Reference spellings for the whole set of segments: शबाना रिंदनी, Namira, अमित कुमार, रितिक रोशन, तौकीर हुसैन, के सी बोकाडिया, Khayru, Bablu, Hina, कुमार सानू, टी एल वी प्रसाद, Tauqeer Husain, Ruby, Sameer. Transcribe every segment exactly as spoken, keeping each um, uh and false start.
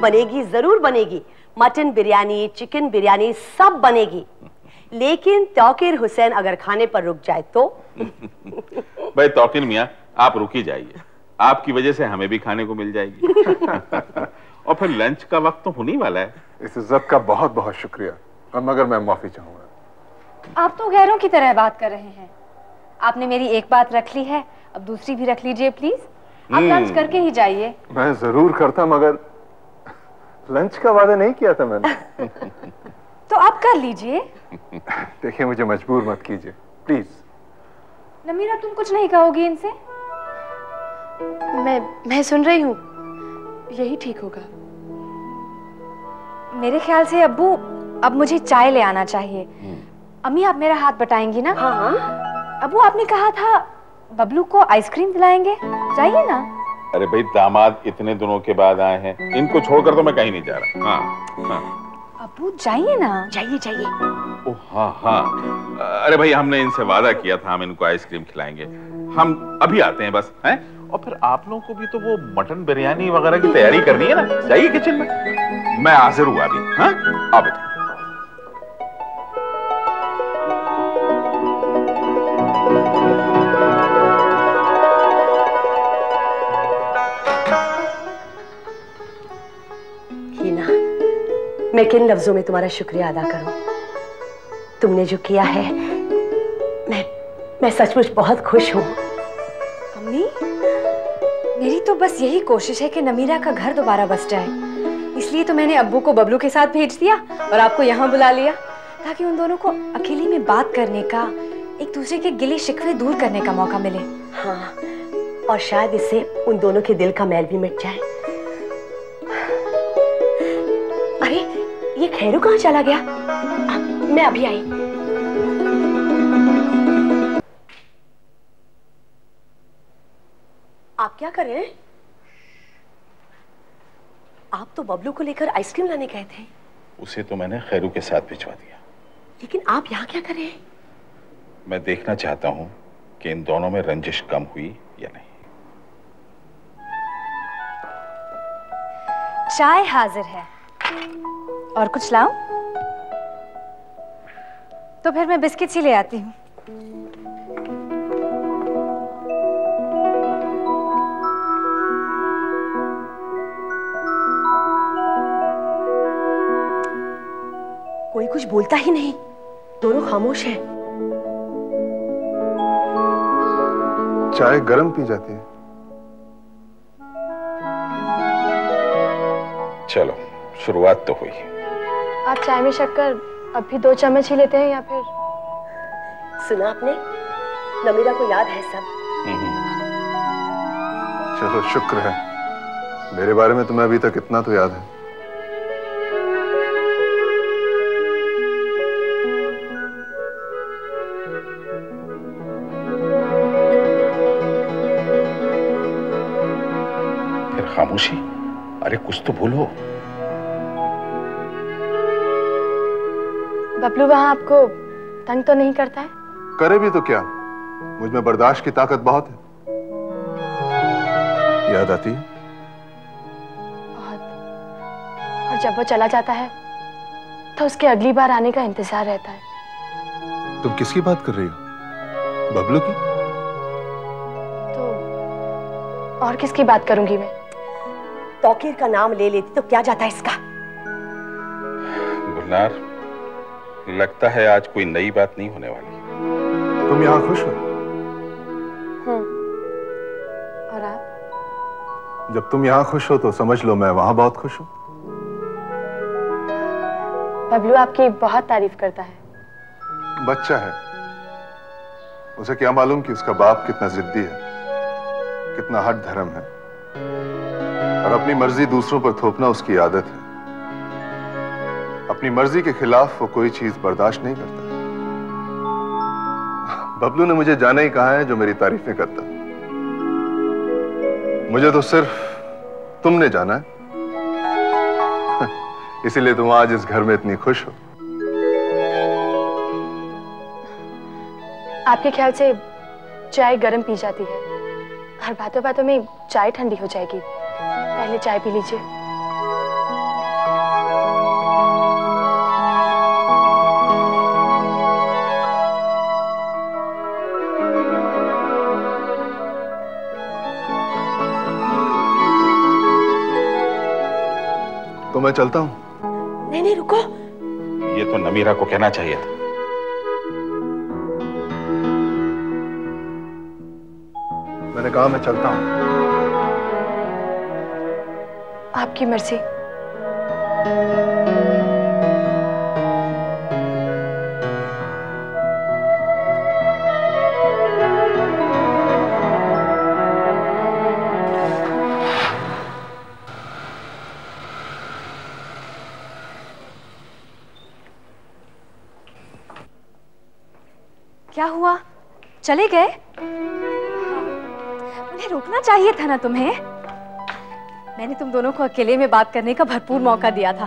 बनेगी, जरूर बनेगी, मटन बिरयानी, चिकन बिरयानी सब बनेगी, लेकिन तौकीर हुसैन अगर खाने पर रुक जाए तो। भाई तौकीर मियाँ आप रुकी जाइए, आपकी वजह से हमें भी खाने को मिल जाएगी। और फिर लंच का वक्त तो होने वाला है। इस इज्जत का बहुत बहुत शुक्रिया, और मगर मैं माफी चाहूंगा। आप तो गैरों की तरह बात कर रहे हैं। आपने मेरी एक बात रख ली है, अब दूसरी भी रख लीजिए प्लीज। आप लंच करके ही जाइए। मैं जरूर करता, मगर लंच का वादा नहीं किया था मैंने। तो आप कर लीजिए। देखिए मुझे मजबूर मत कीजिए प्लीज। नमीरा तुम कुछ नहीं कहोगी इनसे? मैं मैं सुन रही हूँ, यही ठीक होगा। मेरे ख्याल से अब्बू अब मुझे चाय ले आना चाहिए। अम्मी आप मेरा हाथ बटाएंगी ना? हाँ। अब्बू आपने कहा था बबलू को आइसक्रीम दिलाएंगे, चाहिए ना? अरे भाई दामाद इतने दिनों के बाद आए हैं, इनको छोड़कर तो मैं कहीं नहीं जा रहा। हाँ, हाँ। अबू चाहिए ना? चाहिए चाहिए। ओ हाँ हाँ। अरे भाई हमने इनसे वादा किया था हम इनको आइसक्रीम खिलाएंगे, हम अभी आते हैं बस। हैं? और फिर आप लोगों को भी तो वो मटन बिरयानी वगैरह की तैयारी करनी है ना, जाइए किचन में, मैं हाजिर हुआ अभी। हाँ आप बैठो। मैं किन लफ्जों में तुम्हारा शुक्रिया अदा करूं? तुमने जो किया है, मैं मैं सचमुच बहुत खुश हूं। अम्मी, मेरी तो बस यही कोशिश है कि नमीरा का घर दोबारा बस जाए, इसलिए तो मैंने अब्बू को बबलू के साथ भेज दिया और आपको यहाँ बुला लिया, ताकि उन दोनों को अकेले में बात करने का, एक दूसरे के गिले शिकवे दूर करने का मौका मिले। हाँ, और शायद इससे उन दोनों के दिल का मैल भी मिट जाए। ये खैरू कहाँ चला गया? आ, मैं अभी आई। आप क्या कर रहे हैं? आप तो बबलू को लेकर आइसक्रीम लाने गए थे। उसे तो मैंने खैरू के साथ भिजवा दिया। लेकिन आप यहाँ क्या कर रहे हैं? मैं देखना चाहता हूँ कि इन दोनों में रंजिश कम हुई या नहीं। चाय हाजिर है, और कुछ लाऊं? तो फिर मैं बिस्किट ही ले आती हूँ। कोई कुछ बोलता ही नहीं, दोनों खामोश हैं। चाय गरम पी जाती है। चलो शुरुआत तो हुई। आप चाय में शक्कर अब भी दो चम्मच ही लेते हैं या फिर? सुना आपने, नमीरा को याद है सब। चलो शुक्र है, मेरे बारे में तुम्हें अभी तक इतना तो याद है। फिर खामोशी, अरे कुछ तो भूलो। बबलू वहाँ आपको तंग तो नहीं करता है? करे भी तो क्या, मुझ में बर्दाश्त की ताकत बहुत है। याद आती है? बहुत। और जब वो चला जाता है तो उसके अगली बार आने का इंतजार रहता है। तुम किसकी बात कर रही हो? बबलू की? तो और किसकी बात करूंगी मैं? तौकीर का नाम ले लेती तो क्या जाता है इसका। गुलनार लगता है आज कोई नई बात नहीं होने वाली। तुम यहाँ खुश हो? हम्म। और आप? जब तुम यहाँ खुश हो तो समझ लो मैं वहाँ बहुत खुश हूँ। बबलू आपकी बहुत तारीफ करता है। बच्चा है, उसे क्या मालूम कि उसका बाप कितना जिद्दी है, कितना हट धर्म है, और अपनी मर्जी दूसरों पर थोपना उसकी आदत है। अपनी मर्जी के खिलाफ वो कोई चीज बर्दाश्त नहीं करता। बबलू ने मुझे जाना ही कहा है जो मेरी तारीफें करता। मुझे तो सिर्फ तुमने जाना है, इसीलिए तुम आज इस घर में इतनी खुश हो। आपके ख्याल से चाय गर्म पी जाती है, हर बातों बातों में चाय ठंडी हो जाएगी, पहले चाय पी लीजिए। तो मैं चलता हूँ। नहीं नहीं रुको, ये तो नमीरा को कहना चाहिए था। मैंने कहा मैं चलता हूँ। आपकी मर्जी। क्या हुआ, चले गए? उन्हें रोकना चाहिए था ना तुम्हें। मैंने तुम दोनों को अकेले में बात करने का भरपूर मौका दिया था।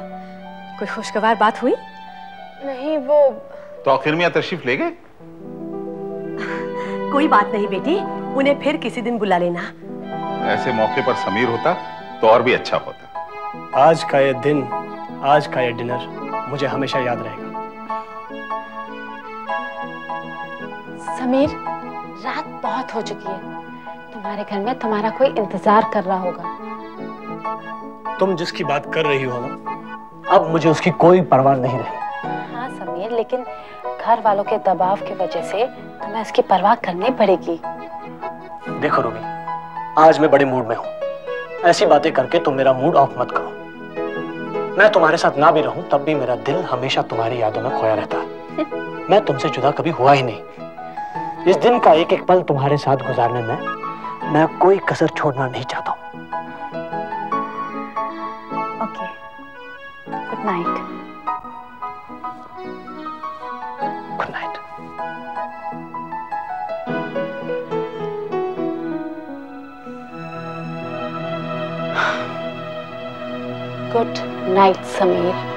कोई खुशगवार बात हुई? नहीं वो तो आखिर में तशरीफ ले गए। कोई बात नहीं बेटी, उन्हें फिर किसी दिन बुला लेना। ऐसे मौके पर समीर होता तो और भी अच्छा होता। आज का ये दिन, आज का ये डिनर मुझे हमेशा याद रहेगा। समीर, रात बहुत हो चुकी है, तुम्हारे घर में तुम्हारा कोई इंतजार कर रहा होगा। तुम जिसकी बात कर रही हो ना, अब मुझे उसकी कोई परवाह नहीं रही। हाँ समीर, लेकिन घर वालों के दबाव की वजह से तुम्हें उसकी परवाह करनी पड़ेगी। देखो रूबी, आज मैं बड़े मूड में हूँ, ऐसी बातें करके तुम मेरा मूड ऑफ मत करो। मैं तुम्हारे साथ ना भी रहूँ तब भी मेरा दिल हमेशा तुम्हारी यादों में खोया रहता है। मैं तुमसे जुदा कभी हुआ ही नहीं। इस दिन का एक एक पल तुम्हारे साथ गुजारने में मैं कोई कसर छोड़ना नहीं चाहता हूँ। Okay, good night. Good night. Good night Sameer.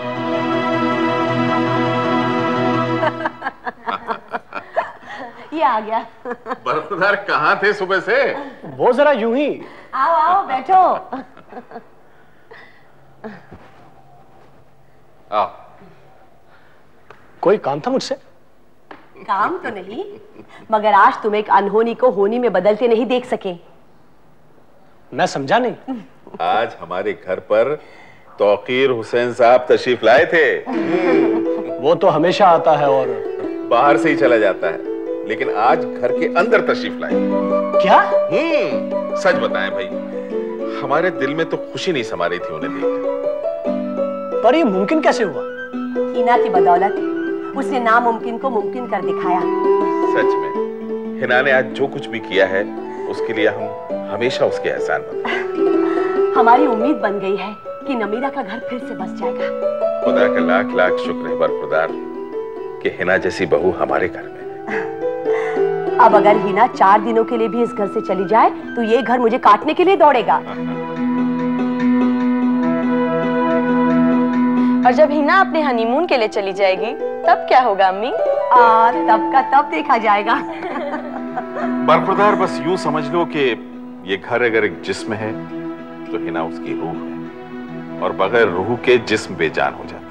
ये आ गया। बरखुदार कहाँ थे सुबह से? वो जरा यूं ही। आओ आओ बैठो। आओ। कोई काम था मुझसे? काम तो नहीं, मगर आज तुम एक अनहोनी को होनी में बदलते नहीं देख सके। मैं समझा नहीं। आज हमारे घर पर तौकीर हुसैन साहब तशरीफ लाए थे। वो तो हमेशा आता है और बाहर से ही चला जाता है, लेकिन आज घर के अंदर तशरीफ लाए। क्या? हम्म, सच बताएं भाई, हमारे दिल में तो खुशी नहीं समा रही थी उन्हें देखकर। पर ये मुमकिन कैसे हुआ? हिना की बदौलत। उसने नामुमकिन को मुमकिन कर दिखाया। सच में हिना ने आज जो कुछ भी किया है उसके लिए हम हमेशा उसके एहसान बनेंगे। हमारी उम्मीद बन गई है कि नमीरा का घर फिर से बस जाएगा। खुदा का लाख लाख शुक्र है बरखुदार कि हिना जैसी बहू हमारे घर में। अब अगर हिना चार दिनों के लिए भी इस घर से चली जाए तो ये घर मुझे काटने के लिए दौड़ेगा। और जब हिना अपने हनीमून के लिए चली जाएगी तब क्या होगा अम्मी? आ, तब का तब देखा जाएगा। बरखुदार बस यूं समझ लो कि ये घर अगर एक जिस्म है तो हिना उसकी रूह है, और बगैर रूह के जिस्म बेजान हो जाता है।